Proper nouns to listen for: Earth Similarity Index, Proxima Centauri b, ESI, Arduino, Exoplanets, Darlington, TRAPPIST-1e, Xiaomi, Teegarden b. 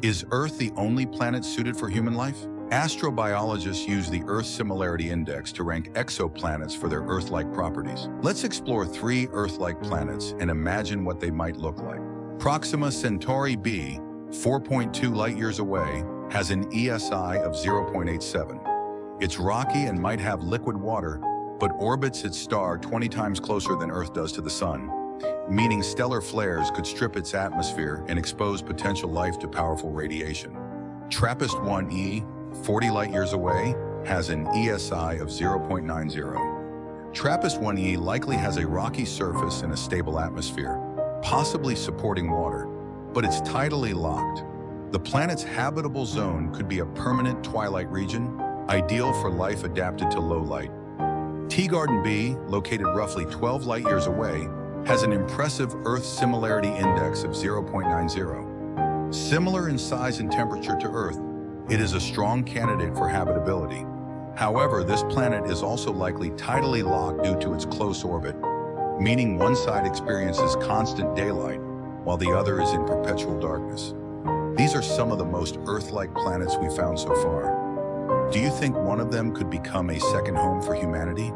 Is Earth the only planet suited for human life? Astrobiologists use the Earth Similarity Index to rank exoplanets for their Earth-like properties. Let's explore 3 Earth-like planets and imagine what they might look like. Proxima Centauri b, 4.2 light-years away, has an ESI of 0.87. It's rocky and might have liquid water, but orbits its star 20 times closer than Earth does to the Sun, meaning stellar flares could strip its atmosphere and expose potential life to powerful radiation. TRAPPIST-1e, 40 light-years away, has an ESI of 0.90. TRAPPIST-1e likely has a rocky surface and a stable atmosphere, possibly supporting water, but it's tidally locked. The planet's habitable zone could be a permanent twilight region, ideal for life adapted to low light. Teegarden b, located roughly 12 light-years away, has an impressive Earth Similarity Index of 0.90. Similar in size and temperature to Earth, it is a strong candidate for habitability. However, this planet is also likely tidally locked due to its close orbit, meaning one side experiences constant daylight while the other is in perpetual darkness. These are some of the most Earth-like planets we found so far. Do you think one of them could become a second home for humanity?